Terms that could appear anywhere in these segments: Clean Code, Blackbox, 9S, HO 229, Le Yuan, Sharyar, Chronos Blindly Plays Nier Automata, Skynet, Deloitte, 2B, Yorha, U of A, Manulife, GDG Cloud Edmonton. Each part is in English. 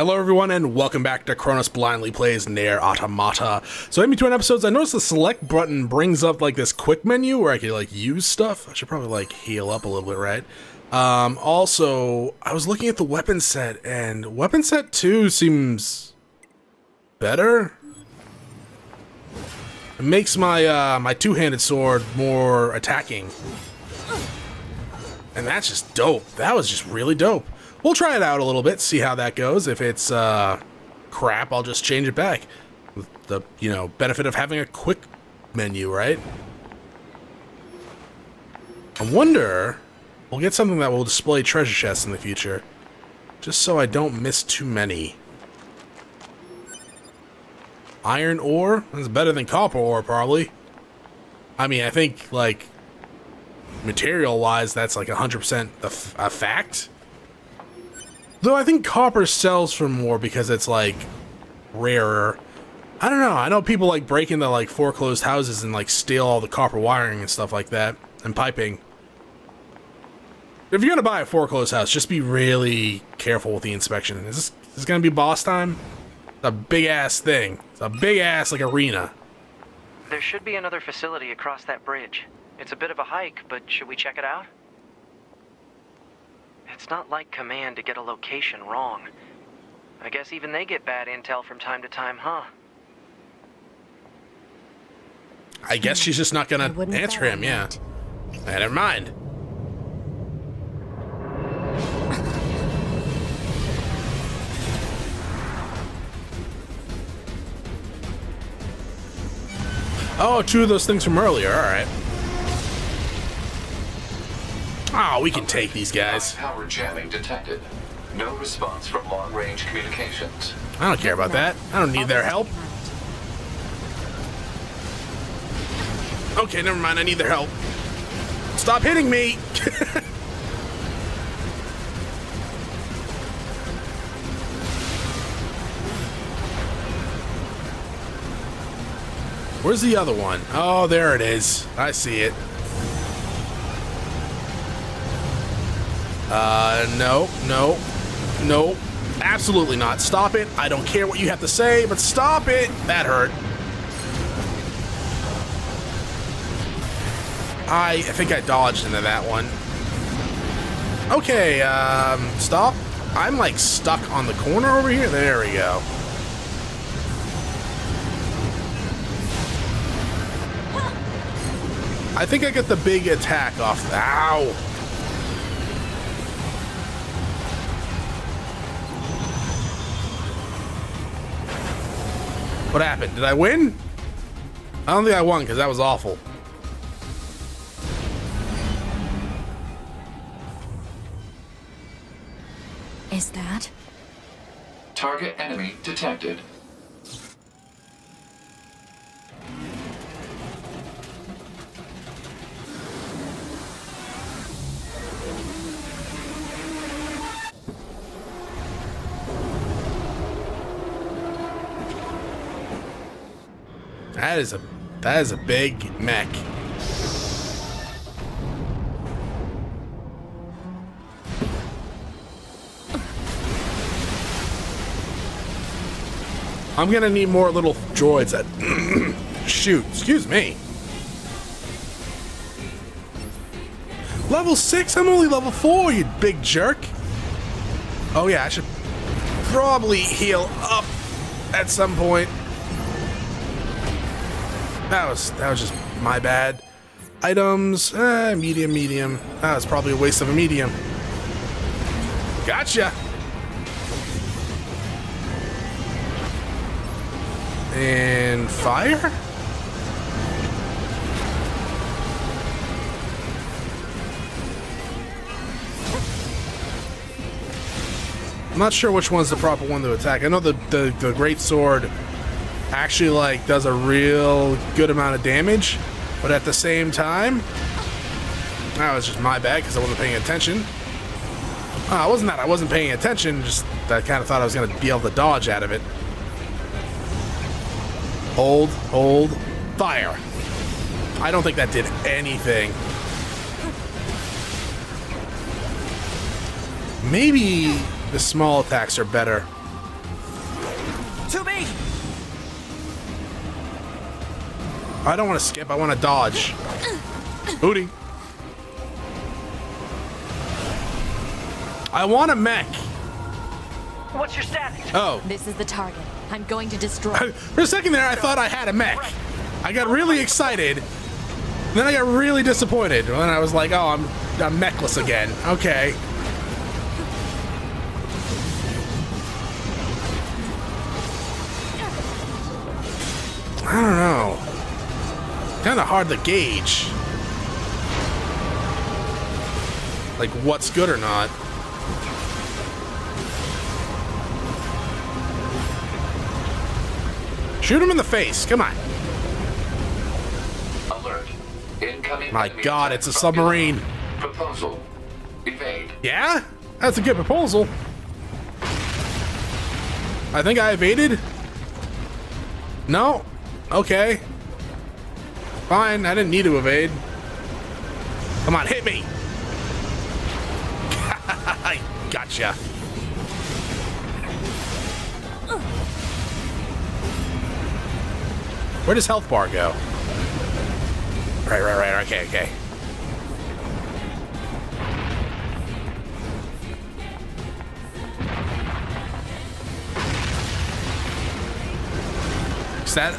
Hello everyone and welcome back to Chronos Blindly Plays Nier Automata. So in between episodes I noticed the select button brings up like this quick menu where I could like use stuff. I should probably like heal up a little bit, right? Also, I was looking at the weapon set and weapon set 2 seems better. It makes my, two-handed sword more attacking. And that's just dope. That was just really dope. We'll try it out a little bit, see how that goes. If it's crap, I'll just change it back. With the, you know, benefit of having a quick menu, right? I wonder, we'll get something that will display treasure chests in the future. Just so I don't miss too many. Iron ore? That's better than copper ore, probably. I mean, I think, like, material-wise, that's like 100% a fact. Though I think copper sells for more because it's, like, rarer. I don't know. I know people, like, break into, like, foreclosed houses and, like, steal all the copper wiring and stuff like that. And piping. If you're gonna buy a foreclosed house, just be really careful with the inspection. Is this gonna be boss time? It's a big-ass thing. It's a big-ass, like, arena. There should be another facility across that bridge. It's a bit of a hike, but should we check it out? It's not like Command to get a location wrong. I guess even they get bad intel from time to time, huh? I guess she's just not gonna answer him, yeah. Never mind. Oh, two of those things from earlier, alright. Oh, we can take these guys. Power jamming detected. No response from long-range communications. I don't care about that. I don't need their help. Okay, never mind. I need their help. Stop hitting me! Where's the other one? Oh, there it is. I see it. No, absolutely not. Stop it. I don't care what you have to say, but stop it. That hurt. I think I dodged into that one. Okay, stop. I'm like stuck on the corner over here. There we go. I think I got the big attack off. Ow. What happened? Did I win? I don't think I won because that was awful. Is that? Target enemy detected. That is a big mech. I'm gonna need more little droids that shoot. Excuse me. Level 6? I'm only level 4, you big jerk. Oh yeah, I should probably heal up at some point. That was just my bad. Items, medium. That was probably a waste of a medium. Gotcha. And fire? I'm not sure which one's the proper one to attack. I know the great sword actually like does a real good amount of damage, but at the same time that was just my bad because I wasn't paying attention. I wasn't paying attention, just I kind of thought I was gonna be able to dodge out of it. Hold fire. I don't think that did anything. Maybe the small attacks are better. 2B! I don't want to skip, I want to dodge. Booty. I want a mech. What's your status? Oh. This is the target. I'm going to destroy. For a second there, I thought I had a mech. I got really excited. Then I got really disappointed. And I was like, oh, I'm mechless again. Okay. I don't know. Kind of hard to gauge. Like what's good or not. Shoot him in the face. Come on. Alert. Incoming. My God, it's a submarine. Proposal. Evade. Yeah? That's a good proposal. I think I evaded. No. Okay. Fine, I didn't need to evade. Come on, hit me! Gotcha. Where does health bar go? Right, okay. That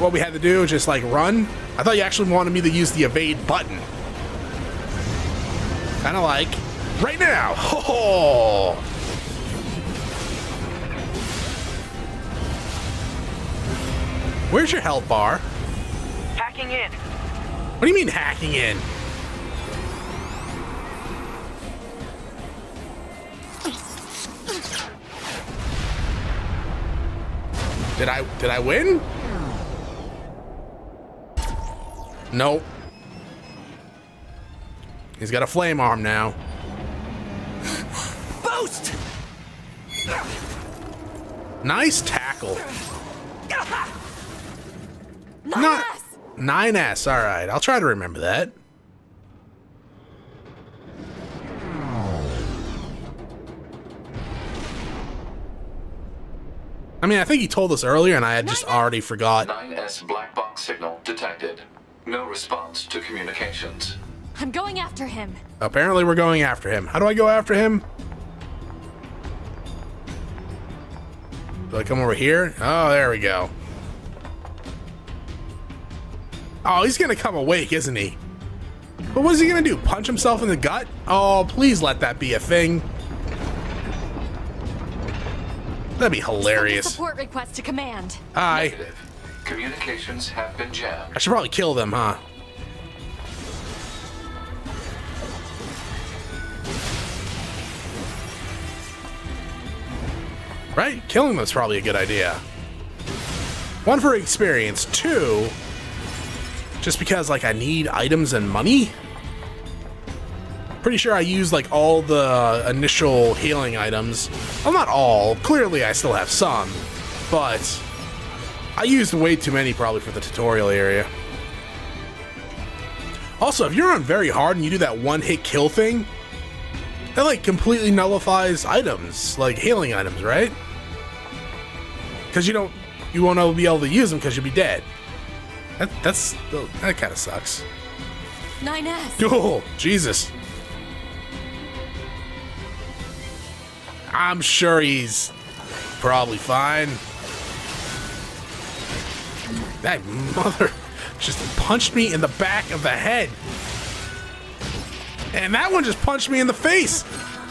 what we had to do, just like run? I thought you actually wanted me to use the evade button. Kind of like right now. Oh. Where's your health bar? Hacking in. What do you mean hacking in? Did I win? Nope. He's got a flame arm now. Boost! Nice tackle. 9S. 9S. All right, I'll try to remember that. I mean, I think he told us earlier, and I had just already forgot. 9S Blackbox signal detected. No response to communications. I'm going after him. Apparently, we're going after him. How do I go after him? Do I come over here? Oh, there we go. Oh, he's gonna come awake, isn't he? But what is he gonna do? Punch himself in the gut? Oh, please let that be a thing. That'd be hilarious. Support request to command. Hi. Communications have been jammed. I should probably kill them, huh? Right? Killing them's probably a good idea. One for experience. Two, just because like I need items and money. Pretty sure I used like all the initial healing items. Well, not all. Clearly, I still have some, but I used way too many probably for the tutorial area. Also, if you're on very hard and you do that one-hit kill thing, that like completely nullifies items, like healing items, right? Because you won't be able to use them because you'll be dead. That kind of sucks. 9S. Oh, Jesus. I'm sure he's probably fine. That mother just punched me in the back of the head. And that one just punched me in the face.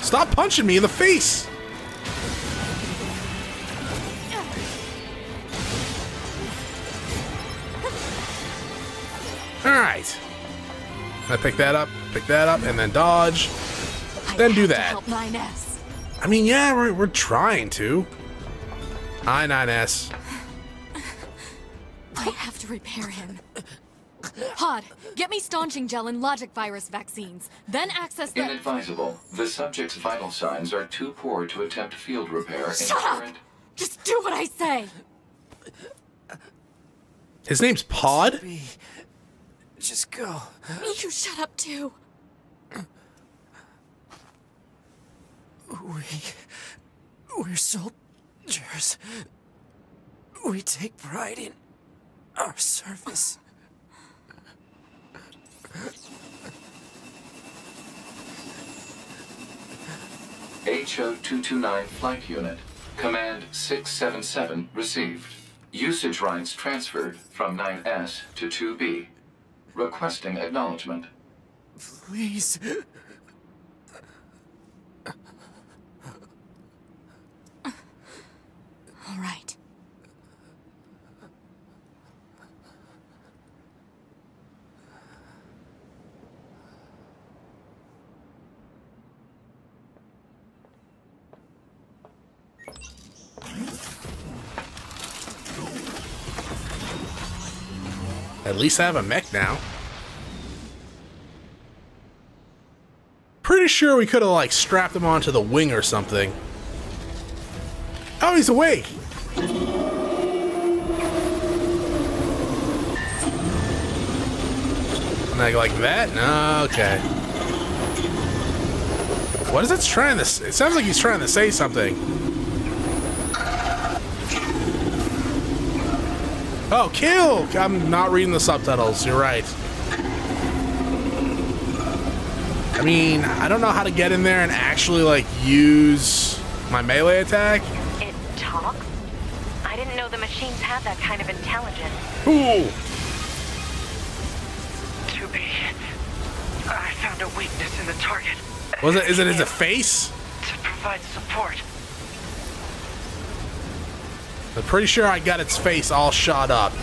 Stop punching me in the face. All right. I pick that up, and then dodge. Then do that. I mean, yeah, we're trying to. I 9S. I have to repair him. Hod, get me staunching gel and logic virus vaccines, then access the— Inadvisable. The subject's vital signs are too poor to attempt field repair. Shut up! Just do what I say! His name's Pod? Just go. You shut up too. We're soldiers. We take pride in our service. HO 229 Flight Unit, Command 677 received. Usage rights transferred from 9S to 2B. Requesting acknowledgement. Please. All right. At least I have a mech now. Pretty sure we could have, like, strapped him onto the wing or something. Oh, he's awake! Like that? No, okay. What is it trying to say? It sounds like he's trying to say something. Oh, kill! I'm not reading the subtitles, you're right. I mean, I don't know how to get in there and actually, like, use my melee attack. It talks? I didn't know the machines had that kind of intelligence. Ooh! I found a weakness in the target. Was it? Is it his face? To provide support. I'm pretty sure I got its face all shot up.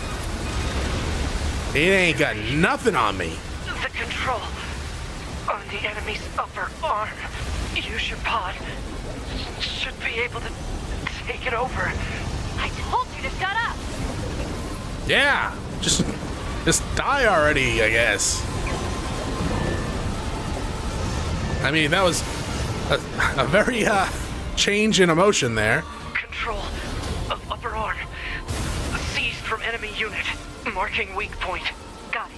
It ain't got nothing on me. The control on the enemy's upper arm. Use your pod. Should be able to take it over. I told you to shut up. Yeah, just die already, I guess. I mean, that was a very change in emotion there. Control of upper arm. Seized from enemy unit. Marking weak point. Got it.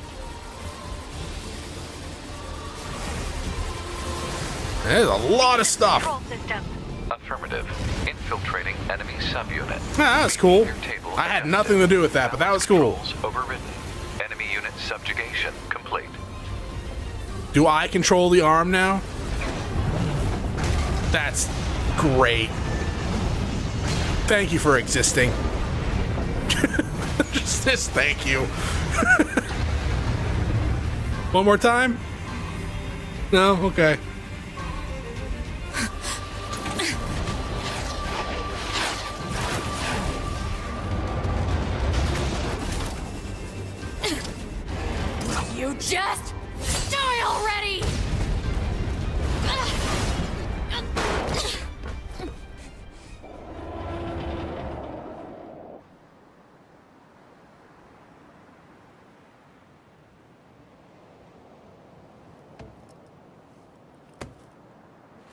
There's a lot of stuff. Control system. Affirmative. Infiltrating enemy subunit. Nah, that was cool. I had nothing to do with that, but that was cool. Overridden. Enemy unit subjugation complete. Do I control the arm now? That's great. Thank you for existing. Just thank you. One more time? No? Okay. You just die already!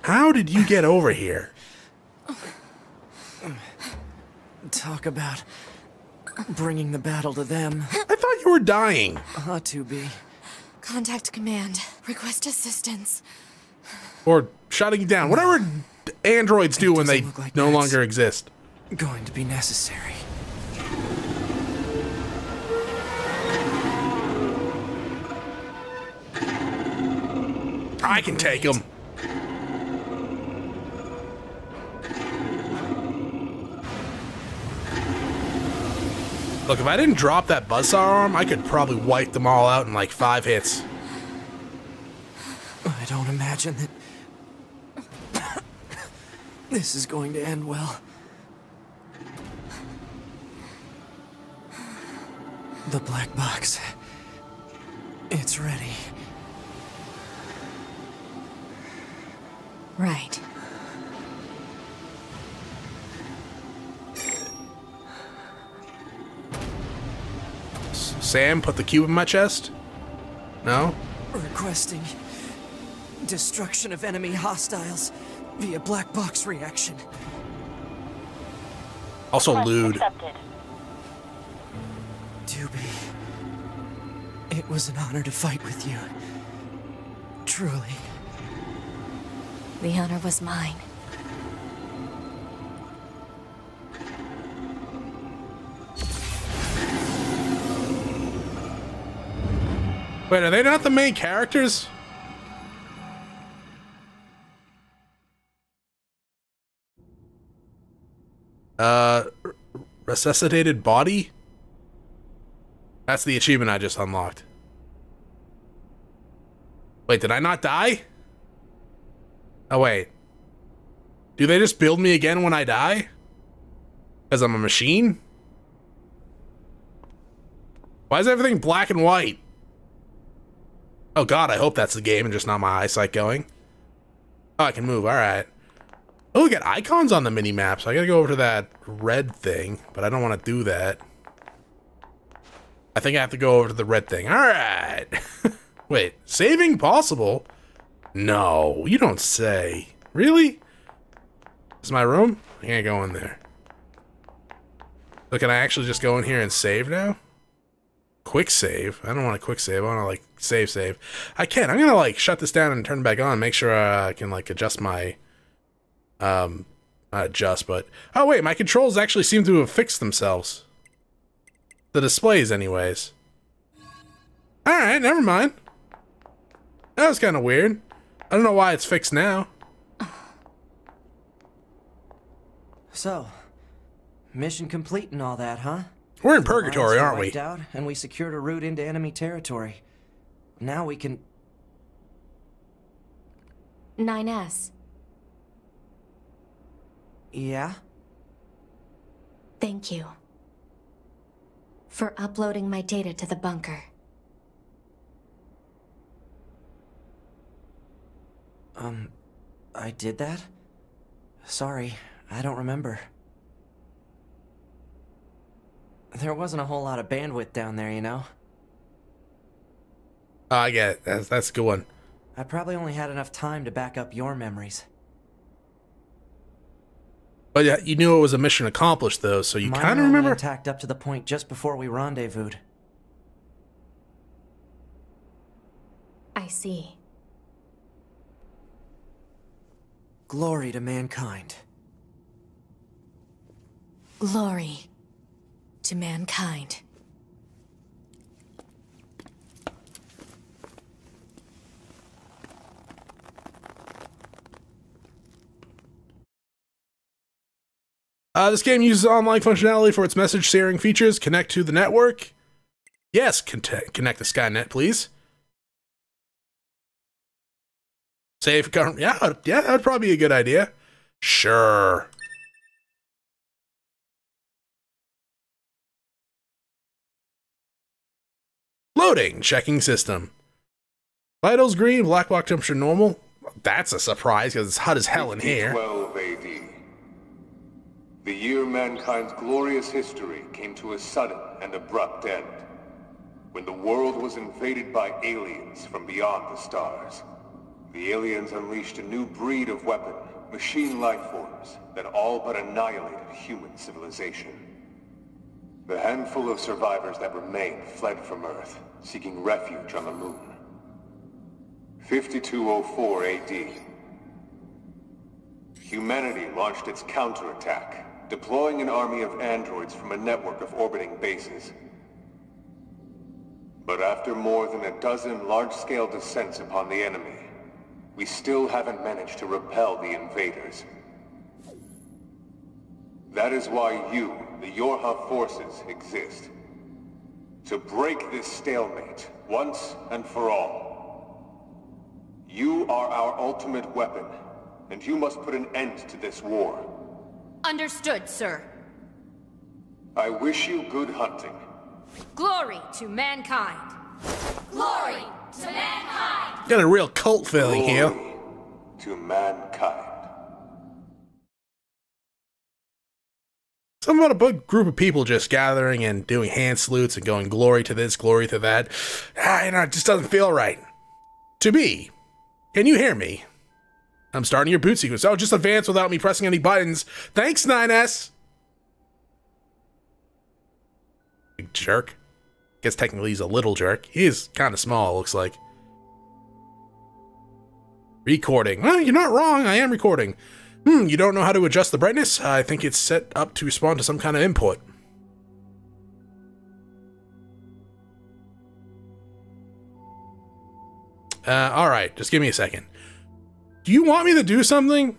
How did you get over here? Talk about bringing the battle to them. I thought you were dying. Ah, 2B. Contact command. Request assistance. Or shutting down. Whatever androids do when they no longer exist. Going to be necessary. I can take them. Look, if I didn't drop that buzzsaw arm, I could probably wipe them all out in like 5 hits. I don't imagine that this is going to end well. The black box. It's ready. Right. Sam, put the cube in my chest? No? Requesting destruction of enemy hostiles via black box reaction. Also lewd. Doobie, it was an honor to fight with you. Truly. The honor was mine. Wait, are they not the main characters? Resuscitated body? That's the achievement I just unlocked. Wait, did I not die? Oh, wait. Do they just build me again when I die? Because I'm a machine? Why is everything black and white? Oh god, I hope that's the game and just not my eyesight going. Oh, I can move, alright. Oh, we got icons on the mini-map, so I gotta go over to that red thing, but I don't want to do that. I think I have to go over to the red thing. Alright! Wait, saving possible? No, you don't say. Really? This is my room? I can't go in there. So can I actually just go in here and save now? Quick save? I don't want to quick save. I want to, like, save. I can. I'm gonna, like, shut this down and turn it back on, make sure I can, like, adjust my... not adjust, but... Oh, wait, my controls actually seem to have fixed themselves. The displays, anyways. Alright, never mind. That was kind of weird. I don't know why it's fixed now. So, mission complete and all that, huh? We're in purgatory, aren't we? Out, and we secured a route into enemy territory. Now we can... 9S. Yeah? Thank you. For uploading my data to the bunker. I did that? Sorry, I don't remember. There wasn't a whole lot of bandwidth down there, you know? I get it. That's a good one. I probably only had enough time to back up your memories. But yeah, you knew it was a mission accomplished, though, so you kind of remember. Tacked up to the point just before we rendezvoused. I see. Glory to mankind. Glory to mankind. This game uses online functionality for its message sharing features. Connect to the network. Yes, connect to Skynet, please. Save current. Yeah, that'd probably be a good idea. Sure. Loading. Checking system. Vitals green. Blackbox temperature normal. That's a surprise because it's hot as hell in here. 12 AD. The year mankind's glorious history came to a sudden and abrupt end, when the world was invaded by aliens from beyond the stars. The aliens unleashed a new breed of weapon, machine life forms, that all but annihilated human civilization. The handful of survivors that remained fled from Earth, seeking refuge on the moon. 5204 AD. Humanity launched its counterattack, deploying an army of androids from a network of orbiting bases. But after more than a dozen large-scale descents upon the enemy, we still haven't managed to repel the invaders. That is why you, the Yorha forces, exist. To break this stalemate, once and for all. You are our ultimate weapon, and you must put an end to this war. Understood, sir. I wish you good hunting. Glory to mankind. Glory to mankind. Got a real cult feeling here. Glory to mankind. Something about a big group of people just gathering and doing hand salutes and going glory to this, glory to that. Ah, you know, it just doesn't feel right. 2B, can you hear me? I'm starting your boot sequence. Oh, just advance without me pressing any buttons. Thanks, 9S! Big jerk. Guess technically he's a little jerk. He is kind of small, looks like. Recording. Well, you're not wrong. I am recording. You don't know how to adjust the brightness? I think it's set up to respond to some kind of input. Alright, just give me a second. Do you want me to do something?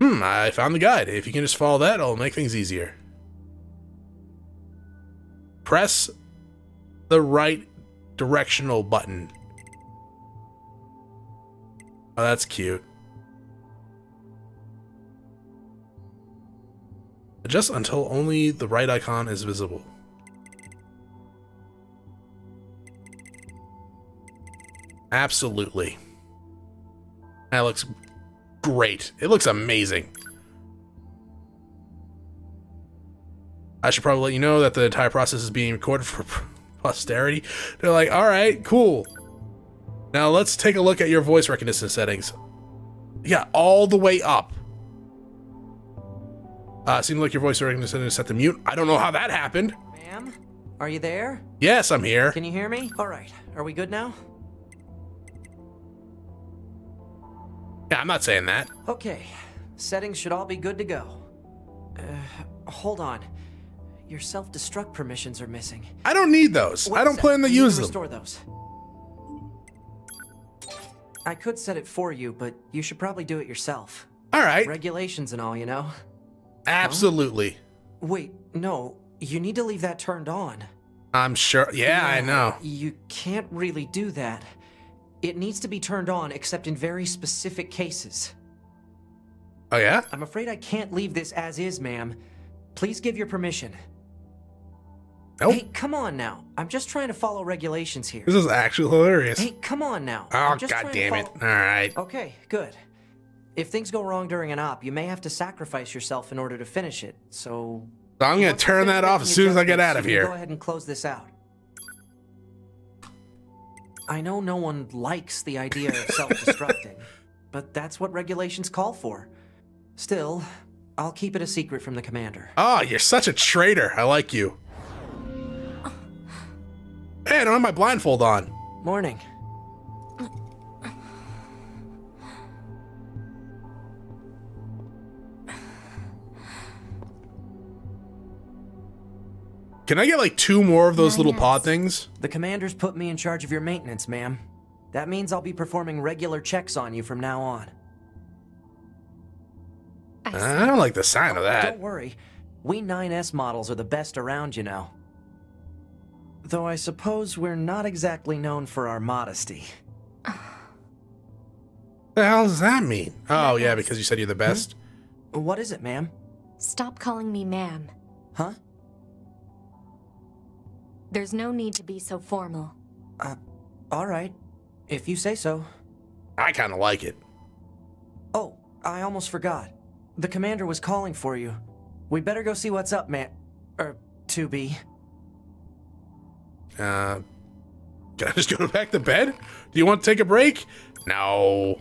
I found the guide. If you can just follow that, it'll make things easier. Press the right directional button. Oh, that's cute. Adjust until only the right icon is visible. Absolutely. That looks great. It looks amazing. I should probably let you know that the entire process is being recorded for posterity. They're like, all right, cool. Now let's take a look at your voice recognition settings. Yeah, all the way up. Seems like your voice recognition is set to mute. I don't know how that happened. Ma'am, are you there? Yes, I'm here. Can you hear me? All right. Are we good now? Yeah, I'm not saying that. Okay, settings should all be good to go. Hold on, your self-destruct permissions are missing. I don't need those. I don't plan to use them. Restore those. I could set it for you, but you should probably do it yourself. All right. Regulations and all, you know. Absolutely. No? Wait, no, you need to leave that turned on. I'm sure. Yeah, I know. You can't really do that. It needs to be turned on, except in very specific cases. Oh, yeah? I'm afraid I can't leave this as is, ma'am. Please give your permission. Nope. Hey, come on now. I'm just trying to follow regulations here. This is actually hilarious. Hey, come on now. Oh, God damn it. All right. Okay, good. If things go wrong during an op, you may have to sacrifice yourself in order to finish it, so... I'm going to turn that off as soon as I get out of here. Go ahead and close this out. I know no one likes the idea of self-destructing, but that's what regulations call for. Still, I'll keep it a secret from the commander. Oh, you're such a traitor. I like you. Hey, I don't have my blindfold on. Morning. Can I get like 2 more of those little paw things? The commander's put me in charge of your maintenance, ma'am. That means I'll be performing regular checks on you from now on. I don't like the sound of that. Don't worry. We 9S models are the best around, you know. Though I suppose we're not exactly known for our modesty. The hell does that mean? Oh, yeah, because you said you're the best. What is it, ma'am? Stop calling me ma'am. Huh? There's no need to be so formal. All right. If you say so. I kind of like it. Oh, I almost forgot. The commander was calling for you. We better go see what's up, man. Or 2B. Can I just go back to bed? Do you want to take a break? No.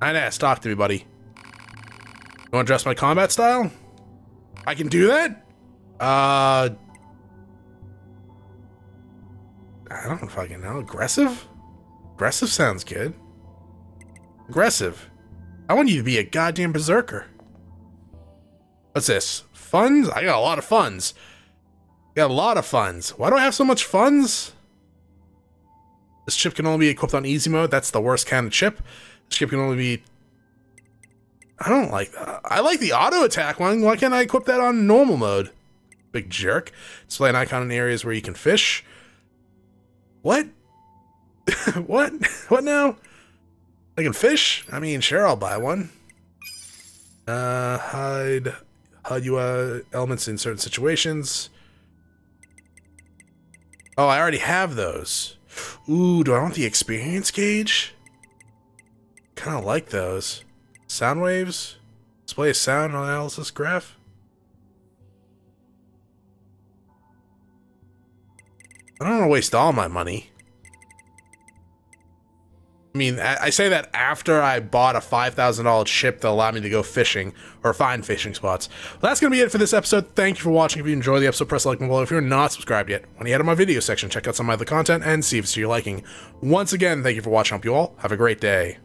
Talk to me, buddy. You want to dress my combat style? I can do that? I don't fucking know. Aggressive? Aggressive sounds good. Aggressive. I want you to be a goddamn berserker. What's this? Funds? I got a lot of funds. Why do I have so much funds? This chip can only be equipped on easy mode. That's the worst kind of chip. This chip can only be... I don't like that. I like the auto attack one. Why can't I equip that on normal mode? Big jerk. Display an icon in areas where you can fish. What? What? What now? I can fish? I mean, sure, I'll buy one. Hide UI elements in certain situations. Oh, I already have those. Ooh, do I want the experience gauge? Kind of like those. Sound waves? Display a sound analysis graph? I don't want to waste all my money. I mean, I say that after I bought a $5,000 chip that allowed me to go fishing or find fishing spots. Well, that's going to be it for this episode. Thank you for watching. If you enjoyed the episode, press the like button below. If you're not subscribed yet, when you head to my video section, check out some of my other content and see if it's to your liking. Once again, thank you for watching. I hope you all have a great day.